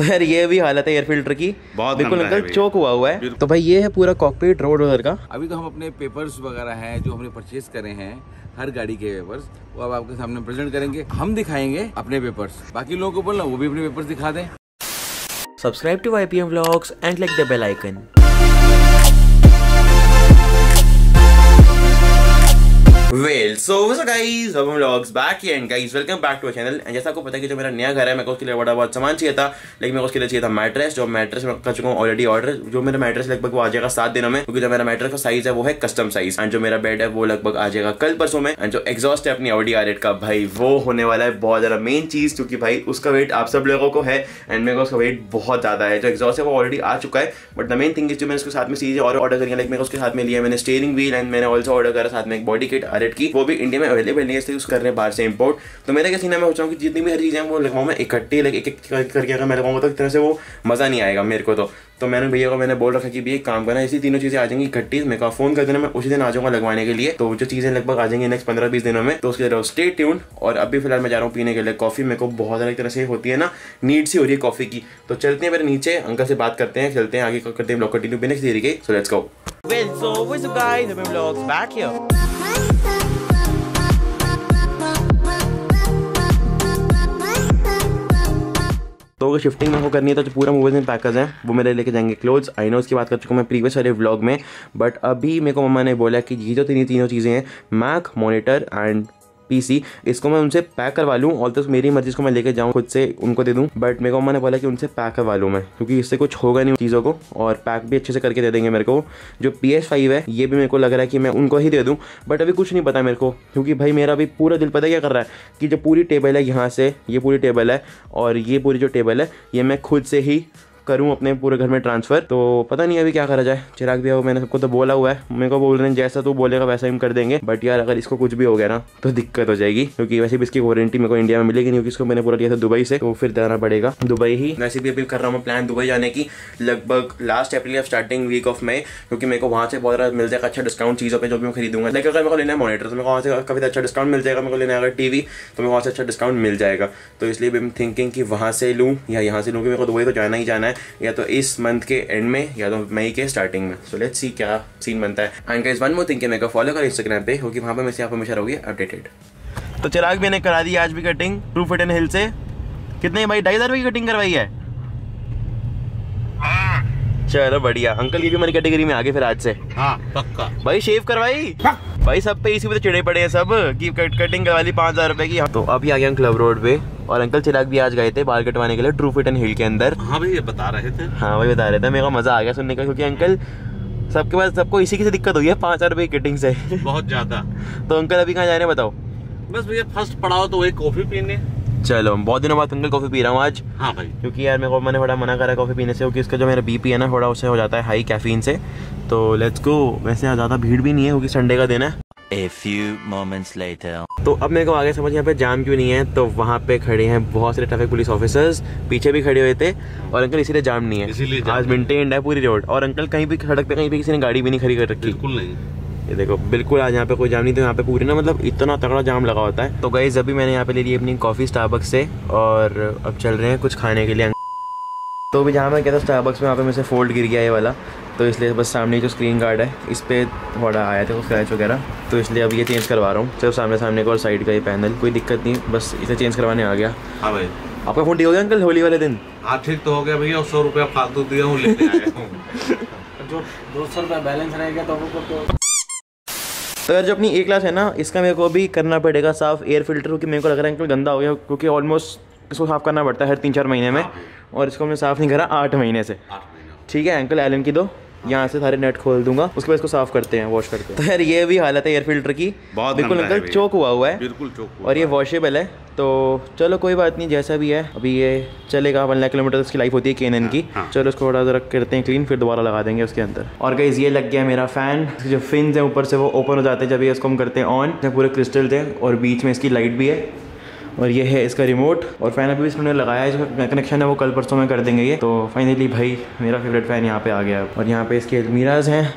तो यार ये भी हालत है एयर फिल्टर की, बिल्कुल अंकल चोक हुआ है। तो भाई ये है पूरा कॉन्क्रीट रोड उधर का। अभी तो हम अपने पेपर्स वगैरह हैं जो हमने परचेज करे हैं हर गाड़ी के पेपर्स, वो अब आपके सामने प्रेजेंट करेंगे। हम दिखाएंगे अपने पेपर्स, बाकी लोगों को बोलना वो भी अपने पेपर्स दिखा दें। Subscribe to YPM vlogs and like the bell icon. Well so guys, हम vlogs back and guys welcome back to our channel. And जैसा आपको पता है कि जो मेरा नया घर है, मेरे को उसके लिए बड़ा बहुत सामान चाहिए था, लेकिन मेरे को उसके लिए चाहिए था मैट्रेस। जो मैट्रेस मैं कर चुका हूँ ऑलरेडी ऑर्डर। जो मेरा मैट्रेस लगभग वो आ जाएगा 7 दिनों में, क्योंकि जो मेरा मैट्रेस का साइज है वो है कस्टम साइज। एंड जो मेरा बेड है वो लगभग आ जाएगा कल परसों में। एंड जो एग्जॉस्ट है अपनी ऑडी R8 का, भाई वो होने वाला है बहुत ज़्यादा मेन चीज़, क्योंकि भाई उसका वेट आप सब लोगों को है एंड मेरे को उसका वेट बहुत ज़्यादा है। जो एग्जॉस्ट है वो ऑलरेडी आ चुका है, but the main thing is जो मैंने उसके साथ में चीज़ें और ऑर्डर करी है। लाइक मैंने उसके साथ में लिया मैंने स्टीयरिंग व्हील एंड मैंने ऑल्सो ऑर्डर करा साथ में एक बॉडी किट की, वो भी इंडिया में अवेलेबल नहीं है, इसलिए यूज कर रहे हैं बाहर से इंपोर्ट। तो मेरा कैसे मैं सोचा हूँ कि जितनी भी हर चीज़ें वो लगाऊँ मैं इकट्ठी, लाइक एक करके अगर मैं लगाऊंगा तो एक तरह से वो मज़ा नहीं आएगा मेरे को। तो मैंने भैया को मैंने बोल रखा कि भैया एक काम करना, इसी तीनों चीज़ें आ जाएंगी इकट्ठी, मेरे को फोन कर देना, मैं उसी दिन आ जाऊँगा लगवाने के लिए। तो जो चीज़ें लगभग आ जाएंगी नेक्स्ट 15-20 दिनों में, तो उसके लिए स्टे ट्यून्ड। और अभी फिलहाल मैं जा रहा हूँ पीने के लिए कॉफ़ी, मेरे को बहुत ज़्यादा एक तरह से होती है ना नीड सी हो रही है कॉफ़ी की। तो चलते हैं मेरे नीचे अंकल से बात करते हैं, चलते हैं आगे करते हैं ब्लॉग कंटिन्यू बिना किसी देरी के। So let's go. Well, so what's up guys, I'm vlogs back here. तो अगर शिफ्टिंग मेरे को करनी है तो जो पूरा मूवेज एंड पैकर्स हैं वो मेरे लेके जाएंगे क्लोथ्स। आई नो उसकी बात कर चुका हूँ मैं प्रीवियस वाले व्लॉग में, बट अभी मेरे को मम्मा ने बोला कि ये जो तीनों चीज़ें हैं मैक, मॉनिटर एंड पीसी, इसको मैं उनसे पैक करवा लूँ। और तो मेरी मर्जी इसको मैं लेके जाऊँ खुद से उनको दे दूँ, बट मेरे को मैंने बोला कि उनसे पैक करवा लूँ मैं, क्योंकि इससे कुछ होगा नहीं चीज़ों को, और पैक भी अच्छे से करके दे देंगे मेरे को। जो PS5 है ये भी मेरे को लग रहा है कि मैं उनको ही दे दूँ, बट अभी कुछ नहीं पता मेरे को, क्योंकि भाई मेरा अभी पूरा दिल पता क्या कर रहा है कि जो पूरी टेबल है यहाँ से ये पूरी टेबल है और ये पूरी जो टेबल है ये मैं खुद से ही करूँ अपने पूरे घर में ट्रांसफ़र। तो पता नहीं अभी क्या करा जाए। चिराग भैया मैंने सबको तो बोला हुआ है, मेरे को बोल रहे हैं जैसा तू बोलेगा वैसा ही हम कर देंगे, बट यार अगर इसको कुछ भी हो गया ना तो दिक्कत हो जाएगी, क्योंकि वैसे भी इसकी वारंटी मेरे को इंडिया में मिलेगी नहीं, क्योंकि इसको मैंने पूरा लिया था दुबई से, तो फिर जाना पड़ेगा दुबई ही। वैसे भी अभी कर रहा हूँ मैं प्लान दुबई जाने की लगभग लास्ट अप्रैल या स्टार्टिंग वीक ऑफ मई, क्योंकि मेरे को वहाँ से बहुत ज़्यादा मिल जाएगा अच्छा डिस्काउंट चीज़ों पर जो भी मैं खरीदूंगा। लेकिन अगर मेरे को लेना है मॉनिटर तो मेरे को वहाँ से काफ़ी अच्छा डिस्काउंट मिल जाएगा, मेरे को लेना है टीवी तो मेरे वहाँ से अच्छा डिस्काउंट मिल जाएगा। तो इसलिए भी मैं थिंकिंग कि वहाँ से लूँ या यहाँ से लूँ, क्योंकि मेरे को दुबई तो जाना ही जाना है, या तो इस मंथ के एंड में या तो मई के स्टार्टिंग में। सो लेट्स सी क्या सीन बनता है। And guys one more thing, मेरे को फॉलो करो इंस्टाग्राम पे, क्योंकि वहाँ पे मैं आप हमेशा रहोगे अपडेटेड। तो चिराग भी ने करा दी आज भी cutting to fit and hill से। कितने भाई 2,500 रुपये की कटिंग करवाई है? चलो बढ़िया, अंकल की भी हमारी कैटेगरी में आगे फिर आज से। हाँ पक्का भाई, शेव करवाई भाई, सब पे इसी पे चिड़े पड़े हैं सब कि कटिंग करवा ली 5,000 रुपये की। तो अभी आ गए क्लब रोड पे, और अंकल चिराग भी आज गए थे बाल कटवाने के लिए ट्रू फिट एंड हिल के अंदर। हाँ भाई बता रहे थे, हाँ भाई बता रहे थे, मेरा मजा आ गया सुनने का, क्योंकि अंकल सबके पास सबको इसी की से दिक्कत हुई है 5,000 रुपये की कटिंग से बहुत ज्यादा। तो अंकल अभी कहाँ जा रहे हैं बताओ? बस भैया फर्स्ट पड़ाव तो वही कॉफी पीने। चलो बहुत दिनों बाद अंकल कॉफी पी रहा हूँ आज। हाँ भाई, क्योंकि यार मेरे को मैंने थोड़ा मना करा कॉफी पीने से, क्योंकि इसका जो मेरा BP है ना थोड़ा उससे हो जाता है हाई कैफीन से। तो लेट्स गो। वैसे यहाँ ज़्यादा भीड़ भी नहीं है क्योंकि संडे का दिन है। A few moments later. तो अब मेरे को आगे समझ यहाँ पे जाम क्यों नहीं है, तो वहाँ पे खड़े हैं बहुत सारे ट्रैफिक पुलिस ऑफिसर्स, पीछे भी खड़े हुए थे, और अंकल इसीलिए जाम नहीं है, आज मेंटेन्ड है पूरी रोड। और अंकल कहीं भी सड़क पे कहीं भी किसी ने गाड़ी भी नहीं खड़ी कर रखी, बिल्कुल नहीं। ये देखो बिल्कुल आज यहाँ पे कोई जाम नहीं, तो यहाँ पे पूरी ना मतलब इतना तगड़ा जाम लगा होता है। तो गाइस अभी मैंने यहाँ पे ले ली अपनी कॉफ़ी स्टारबक्स से, और अब चल रहे हैं कुछ खाने के लिए। तो अभी जहाँ मैं कहता स्टारबक्स में वहाँ पे मेरे से फोल्ड गिर गया ये वाला, तो इसलिए बस सामने जो स्क्रीन गार्ड है इस पर थोड़ा आया था स्क्रैच वगैरह, तो इसलिए अब ये चेंज करवा रहा हूँ। सिर्फ सामने का और साइड का ये पैनल, कोई दिक्कत नहीं, बस इसे चेंज करवाने आ गया। हाँ भाई आपका फोन ठीक हो गया अंकल होली वाले दिन? हाँ ठीक तो हो गया भैया, 100 रुपये फालतू दिया हूँ, लेके आया हूँ जो 200 रुपया बैलेंस रह गया तो। तो यार जो अपनी A क्लास है ना इसका मेरे को अभी करना पड़ेगा साफ एयर फिल्टर, क्योंकि मेरे को लग रहा है अंकल गंदा हो गया, क्योंकि ऑलमोस्ट इसको साफ़ करना पड़ता है हर 3-4 महीने में, और इसको हमने साफ़ नहीं करा 8 महीने से। ठीक है अंकल एलन की दो, यहाँ से सारे नेट खोल दूंगा, उसके बाद इसको साफ करते हैं वॉश करते हैं। तो यार ये भी हालत है एयर फिल्टर की, बिल्कुल अंकल चोक हुआ है, बिल्कुल चोक, और ये वॉशेबल है। तो चलो कोई बात नहीं, जैसा भी है अभी ये चलेगा। 1 लाख किलोमीटर इसकी लाइफ होती है K&N की। चलो उसको थोड़ा सा करते हैं क्लीन, फिर दोबारा लगा देंगे उसके अंदर। और गाइस ये लग गया मेरा फैन, जो फिन्स है ऊपर से वो ओपन हो जाते हैं जब ये इसको हम करते हैं ऑन, जब पूरे क्रिस्टल्स हैं, और बीच में इसकी लाइट भी है, और ये है इसका रिमोट। और फैन अभी इसमें लगाया है, जो कनेक्शन है वो कल परसों में कर देंगे ये। तो फाइनली भाई मेरा फेवरेट फ़ैन यहाँ पे आ गया है, और यहाँ पे इसके अलमीराज हैं,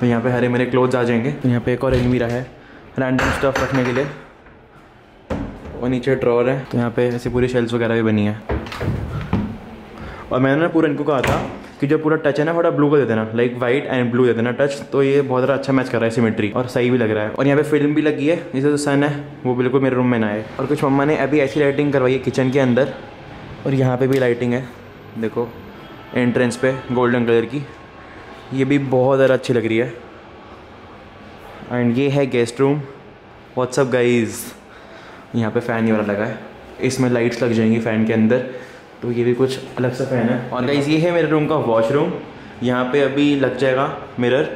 तो यहाँ पे हरे मेरे क्लोथ्स आ जाएंगे। तो यहाँ पे एक और अलमीरा है रैंडम स्टफ रखने के लिए, और नीचे ड्रॉर है, तो यहाँ पे ऐसे पूरी शेल्स वगैरह भी बनी है। और मैंने ना पूरा इनको कहा था कि जो पूरा टच है ना थोड़ा ब्लू को दे देना, लाइक वाइट एंड ब्लू दे देना टच, तो ये बहुत ज़्यादा अच्छा मैच कर रहा है सिमेट्री और सही भी लग रहा है। और यहाँ पे फिल्म भी लगी है, जैसे जो सन है वो बिल्कुल मेरे रूम में ना आए। और कुछ मम्मा ने अभी ऐसी लाइटिंग करवाई है किचन के अंदर, और यहाँ पे भी लाइटिंग है देखो एंट्रेंस पे गोल्डन कलर की, ये भी बहुत ज़्यादा अच्छी लग रही है। एंड ये है गेस्ट रूम, व्हाट्सअप गाइज। यहाँ पे फ़ैन ही वाला लगा है, इसमें लाइट्स लग जाएंगी फ़ैन के अंदर, तो ये भी कुछ अलग सा फ़ैन है। और गाइज़ ये है मेरे रूम का वॉशरूम, यहाँ पे अभी लग जाएगा मिरर,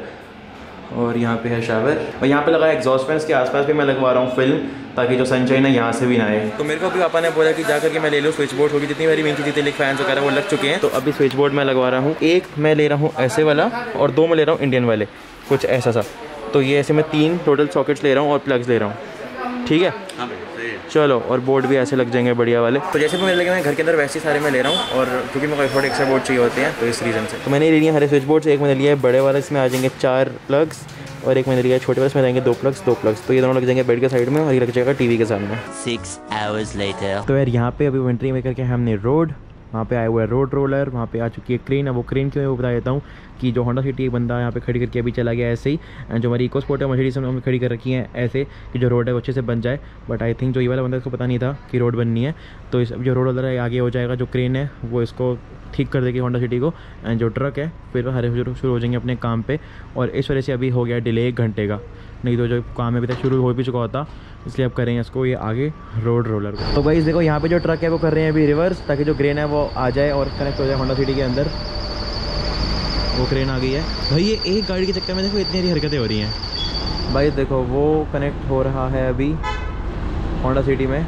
और यहाँ पे है शावर, और यहाँ पे लगा है एग्जॉस्ट फैन। इसके आसपास भी मैं लगवा रहा हूँ फिल्म, ताकि जो सनशाइन है यहाँ से भी ना आए। तो मेरे को भी पापा ने बोला कि जाकर के मैं ले लूँ स्विच बोर्ड, होगी जितनी मेरी मेन चीज़ें थी फैन वगैरह वो लग चुके हैं, तो अभी स्विच बोर्ड मैं लगवा रहा हूँ। एक मैं ले रहा हूँ ऐसे वाला और दो मैं ले रहा हूँ इंडियन वाले, कुछ ऐसा सा। तो ये ऐसे मैं तीन टोटल सॉकेट्स ले रहा हूँ और प्लग्स ले रहा हूँ, ठीक है। हाँ चलो, और बोर्ड भी ऐसे लग जाएंगे बढ़िया वाले। तो जैसे भी मेरे लगे मैं घर के अंदर वैसे ही सारे मैं ले रहा हूँ, और क्योंकि मेरे को थोड़े एक्स्ट्रा बोर्ड चाहिए होते हैं, तो इस रीज़न से। तो मैंने ले लिया हरे स्विच बोर्ड, एक मैंने लिया है बड़े वाला, इसमें आ जाएंगे 4 प्लग्स, और एक मैंने लिया है छोटे वाले, इसमें आएंगे 2 प्लग्स। तो ये दोनों लग जाएंगे बेड के साइड में, और ये लग जाएगा टीवी के सामने। 6 hours later। तो यार यहाँ पे अभी एंट्री में करके हमने रोड, वहाँ पे आया हुआ है रोड रोलर, वहाँ पे आ चुकी है क्रेन। अब वो क्रेन क्यों है वो बता देता हूँ कि जो होंडा सिटी एक बंदा यहाँ पे खड़ी करके अभी चला गया ऐसे ही, एंड जो हमारी इको स्पोर्ट है मर्सिडीज हमने खड़ी कर रखी है ऐसे कि जो रोड है वो अच्छे से बन जाए। बट आई थिंक जो ये वाला बंदा इसको पता नहीं था कि रोड बननी है, तो इस जो रोड रोलर है आगे हो जाएगा, जो क्रेन है वो इसको ठीक कर देगी होंडा सिटी को, एंड जो ट्रक है फिर हरे शुरू हो जाएंगे अपने काम पर। और इस वजह से अभी हो गया डिले 1 घंटे का, नहीं तो जो काम अभी तक शुरू हो भी चुका होता, इसलिए अब करेंगे इसको ये आगे रोड रोलर को। तो भाई देखो यहाँ पे जो ट्रक है वो कर रहे हैं अभी रिवर्स, ताकि जो क्रेन है वो आ जाए और कनेक्ट हो जाए होंडा सिटी के अंदर। वो क्रेन आ गई है भाई, ये एक गाड़ी के चक्कर में देखो इतनी हरकतें हो रही हैं। भाई देखो वो कनेक्ट हो रहा है अभी होंडा सिटी में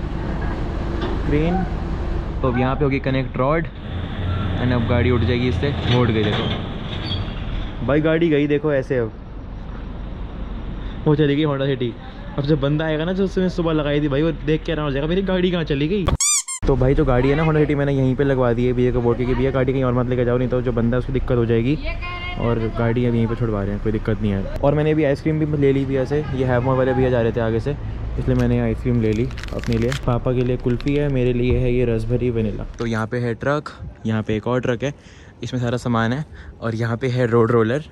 क्रेन, तो अब यहाँ पर होगी कनेक्ट रॉड, एंड अब गाड़ी उठ जाएगी इससे। उठ गई देखो भाई, गाड़ी गई देखो ऐसे, अब वो चली गई होंडा सिटी। अब जब बंदा आएगा ना जो उसने सुबह लगाई थी भाई, वो देख के हैरान हो जाएगा मेरी गाड़ी कहाँ चली गई। तो भाई जो गाड़ी है ना होंडा सिटी मैंने यहीं पे लगवा दी है भैया को बोल के, भैया गाड़ी कहीं और मत लेकर जाओ, नहीं तो जो बंदा उसकी दिक्कत हो जाएगी। और गाड़ी अब यहीं पे छुड़वा रहे हैं, कोई दिक्कत नहीं है। और मैंने अभी आइसक्रीम भी ले ली भैया से, ये हैवमोर वाले भैया जा रहे थे आगे से, इसलिए मैंने आइसक्रीम ले ली अपने लिए। पापा के लिए कुल्फ़ी है, मेरे लिए है ये रसभरी वनीला। तो यहाँ पे है ट्रक, यहाँ पे एक और ट्रक है, इसमें सारा सामान है, और यहाँ पे है रोड रोलर।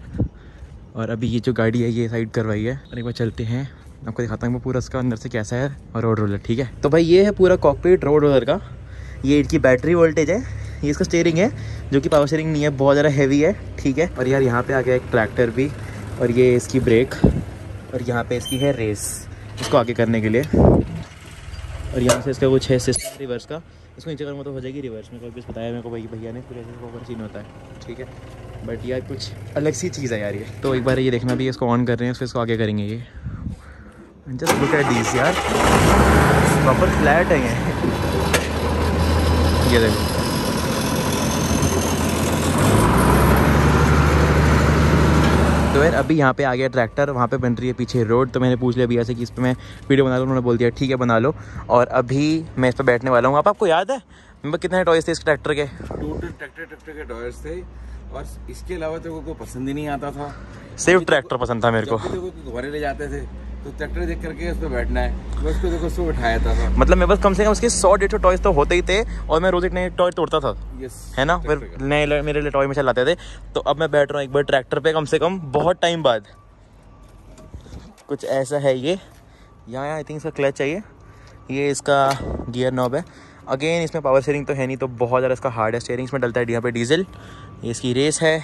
और अभी ये जो गाड़ी है ये साइड करवाई है, और एक बार चलते हैं आपको दिखाता हूँ मैं पूरा इसका अंदर से कैसा है और रोड रोलर, ठीक है। तो भाई ये है पूरा कॉकपीट रोड रोलर का, ये इसकी बैटरी वोल्टेज है, ये इसका स्टीयरिंग है जो कि पावर स्टीयरिंग नहीं है, बहुत ज़्यादा हैवी है, ठीक है। और यार यहाँ पे आ गया एक ट्रैक्टर भी, और ये इसकी ब्रेक, और यहाँ पर इसकी है रेस इसको आगे करने के लिए, और यहाँ से इसका कुछ है सिस्टम रिवर्स का, इसको नीचे करना तो हो जाएगी रिवर्स। मेरे को भी बताया मेरे को भाई भैया ने, फिर ऐसे सीन होता है, ठीक है। बट यार कुछ अलग सी चीज़ है यार ये। तो एक बार ये देखना भी, इसको ऑन कर रहे हैं, फिर इसको आगे करेंगे। ये जस्ट लुक एट दिस यार, प्रॉपर फ्लैट है ये देखो। तो यार अभी यहाँ पे आ गया ट्रैक्टर, वहाँ पे बन रही है पीछे रोड। तो मैंने पूछ लिया भैया से कि इस पर मैं वीडियो बना लूँ, उन्होंने बोल दिया ठीक है बना लो। और अभी मैं इस पर बैठने वाला हूँ। आपको याद है मेरे कितने टॉयस थे इस ट्रैक्टर के? टोटल ट्रैक्टर के टॉयस थे, और इसके अलावा तो कोई पसंद ही नहीं आता था, सिर्फ ट्रैक्टर पसंद था मेरे को। घरे ले जाते थे तो ट्रैक्टर देख करके उस पर बैठना है, बस को देखो उसको बिठाया था। मतलब मेरे पास कम से कम उसके 100-150 टॉयज तो होते ही थे, और मैं रोज एक नए टॉय तोड़ता था, है ना। फिर नए मेरे लिए टॉय में चलाते थे। तो अब मैं बैठ रहा हूँ एक बार ट्रैक्टर पे, कम से कम बहुत टाइम बाद। कुछ ऐसा है ये, यहाँ आई थिंक इसका क्लच चाहिए, ये इसका गियर नॉब है। अगेन इसमें पावर स्टीयरिंग तो है नहीं, तो बहुत ज़्यादा इसका हार्ड है स्टीयरिंग, इसमें डलता है यहाँ पे डीजल। ये इसकी रेस है,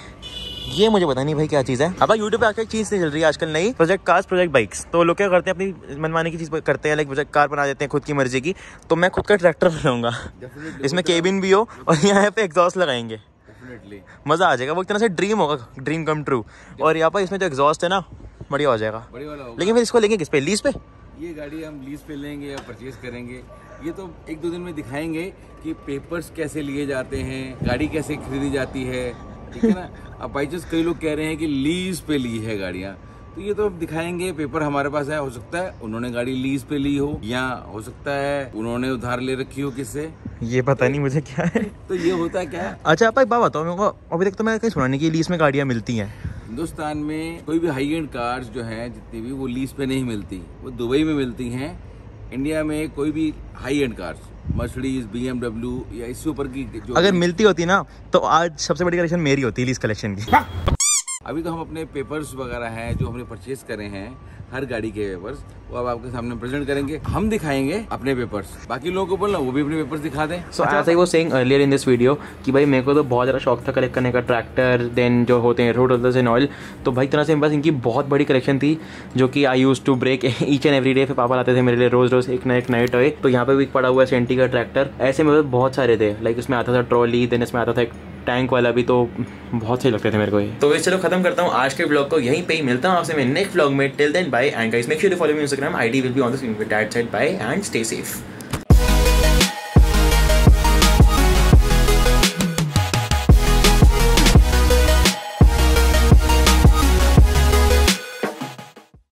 ये मुझे पता नहीं भाई क्या चीज़ है। अब यूट्यूब पे आकर एक चीज़ नहीं चल रही है आजकल, नई प्रोजेक्ट कार्स प्रोजेक्ट बाइक्स। तो लोग क्या करते हैं अपनी मनमानी की चीज़ करते हैं, लाइक प्रोजेक्ट कार बना देते हैं खुद की मर्जी की। तो मैं खुद का ट्रैक्टर बनाऊंगा, इसमें केबिन भी हो, और यहाँ पे एग्जॉस्ट लगाएंगे, मज़ा आ जाएगा। वो एक तरह से ड्रीम होगा, ड्रीम कम ट्रू। और यहाँ पर इसमें जो एग्जॉस्ट है ना बढ़िया हो जाएगा। लेकिन फिर इसको लेंगे किस पे, लीज पे? ये गाड़ी हम लीज पे लेंगे या परचेज करेंगे, ये तो 1-2 दिन में दिखाएंगे कि पेपर्स कैसे लिए जाते हैं, गाड़ी कैसे खरीदी जाती है, ठीक है ना। अब बाई चांस कई लोग कह रहे हैं कि लीज पे ली है गाड़ियाँ, तो ये तो अब दिखाएंगे। पेपर हमारे पास है, हो सकता है उन्होंने गाड़ी लीज पे ली हो, या हो सकता है उन्होंने उधार ले रखी हो किससे, ये पता नहीं मुझे क्या है। तो ये होता है क्या है? अच्छा आप एक बात बताओ मेरे को, अभी तक तो मैंने कहीं सुना नहीं कि लीज में गाड़ियाँ मिलती हैं हिंदुस्तान में। कोई भी हाई एंड कार्स जो हैं जितनी भी, वो लीज पे नहीं मिलती, वो दुबई में मिलती हैं, इंडिया में कोई भी high end cars, Mercedes, BMW या इससे ऊपर की जो अगर मिलती होती ना तो आज सबसे बड़ी कलेक्शन मेरी होती है इस कलेक्शन की। अभी तो हम अपने पेपर्स वगैरह हैं जो हमने परचेज करे हैं, हर गाड़ी के पेपर्स वो अब आपके सामने प्रेजेंट करेंगे। हम दिखाएंगे अपने पेपर्स, बाकी लोगों को बोलना वो भी अपने पेपर्स दिखा दें। ऐसा ही वो saying earlier in this video कि भाई मेरे को तो बहुत ज़्यादा शौक था कलेक्ट करने का, ट्रैक्टर देन जो होते हैं रोड रोलर्स एंड ऑयल। तो भाई तरह से बस इनकी बहुत बड़ी कलेक्शन थी जो कि I use to break each and every day. फिर पापा लाते थे मेरे लिए रोज रोज एक ना एक नए टॉय। तो यहाँ पर भी पड़ा हुआ है सेंटी का ट्रैक्टर, ऐसे में बहुत सारे थे। लाइक उसमें आता था ट्रॉली, देन इसमें आता था एक टैंक वाला भी, तो बहुत सही लगते थे मेरे को ये। तो चलो खत्म करता हूँ आज के ब्लॉग को यहीं पे ही। मिलता हूँ आपसे मैं नेक्स्ट ब्लॉग में। Till then bye and guys, make sure to follow me Instagram, ID will be on the screen. That's it, bye and stay safe.